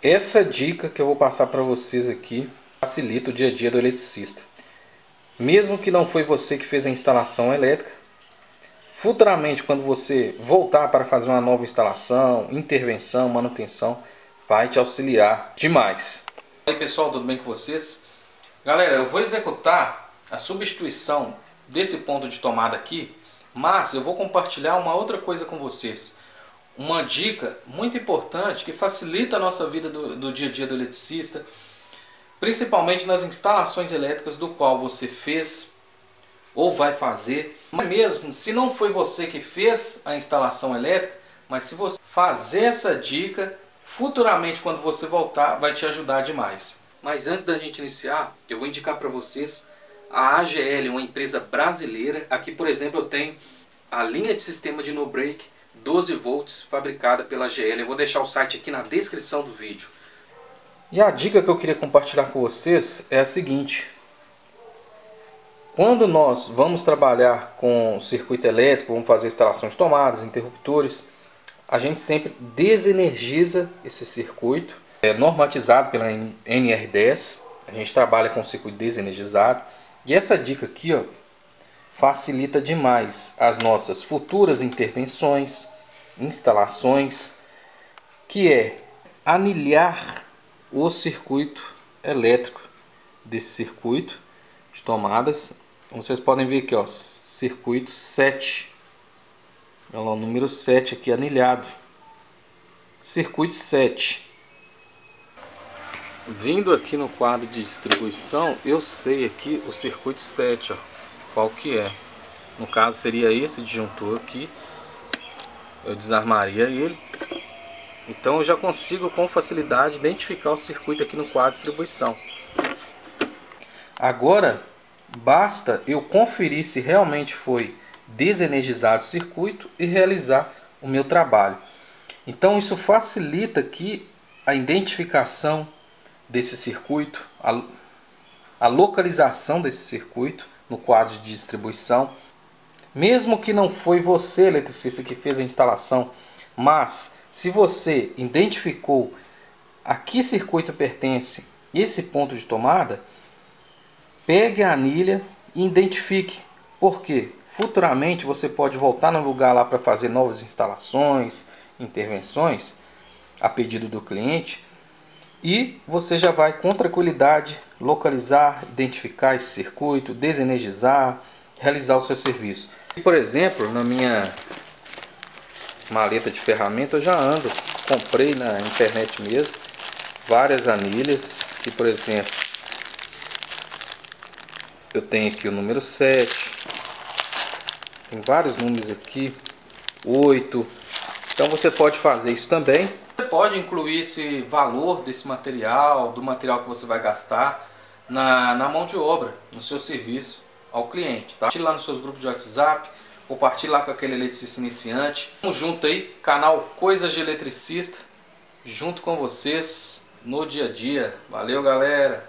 Essa dica que eu vou passar para vocês aqui facilita o dia a dia do eletricista. Mesmo que não foi você que fez a instalação elétrica, futuramente quando você voltar para fazer uma nova instalação, intervenção, manutenção, vai te auxiliar demais. E aí pessoal, tudo bem com vocês? Galera, eu vou executar a substituição desse ponto de tomada aqui, mas eu vou compartilhar uma outra coisa com vocês. Uma dica muito importante que facilita a nossa vida do dia a dia do eletricista, principalmente nas instalações elétricas do qual você fez ou vai fazer. Mas mesmo se não foi você que fez a instalação elétrica, mas se você fazer essa dica, futuramente quando você voltar vai te ajudar demais. Mas antes da gente iniciar, eu vou indicar para vocês a AGL, uma empresa brasileira. Aqui, por exemplo, eu tenho a linha de sistema de no-break 12 volts fabricada pela AGL. Eu vou deixar o site aqui na descrição do vídeo. E a dica que eu queria compartilhar com vocês é a seguinte: quando nós vamos trabalhar com circuito elétrico, vamos fazer instalação de tomadas, interruptores, a gente sempre desenergiza esse circuito. É normatizado pela NR10, a gente trabalha com circuito desenergizado. E essa dica aqui, ó, facilita demais as nossas futuras intervenções, instalações, que é anilhar o circuito elétrico desse circuito de tomadas. Como vocês podem ver aqui, ó, circuito 7, olha lá, o número 7 aqui anilhado, circuito 7. Vindo aqui no quadro de distribuição, eu sei aqui o circuito 7, ó, qual que é. No caso seria esse disjuntor aqui, eu desarmaria ele. Então eu já consigo com facilidade identificar o circuito aqui no quadro de distribuição. Agora basta eu conferir se realmente foi desenergizado o circuito e realizar o meu trabalho. Então isso facilita aqui a identificação desse circuito, a localização desse circuito no quadro de distribuição. Mesmo que não foi você, eletricista, que fez a instalação, mas se você identificou a que circuito pertence esse ponto de tomada, pegue a anilha e identifique, porque futuramente você pode voltar no lugar lá para fazer novas instalações, intervenções a pedido do cliente. E você já vai com tranquilidade localizar, identificar esse circuito, desenergizar, realizar o seu serviço. Por exemplo, na minha maleta de ferramenta eu já ando, comprei na internet mesmo, várias anilhas. Que, por exemplo, eu tenho aqui o número 7, tem vários números aqui, 8. Então você pode fazer isso também. Você pode incluir esse valor desse material, do material que você vai gastar na mão de obra, no seu serviço ao cliente, tá? Compartilhe lá nos seus grupos de WhatsApp, compartilhe lá com aquele eletricista iniciante. Vamos junto aí, canal Coisas de Eletricista, junto com vocês no dia a dia. Valeu, galera!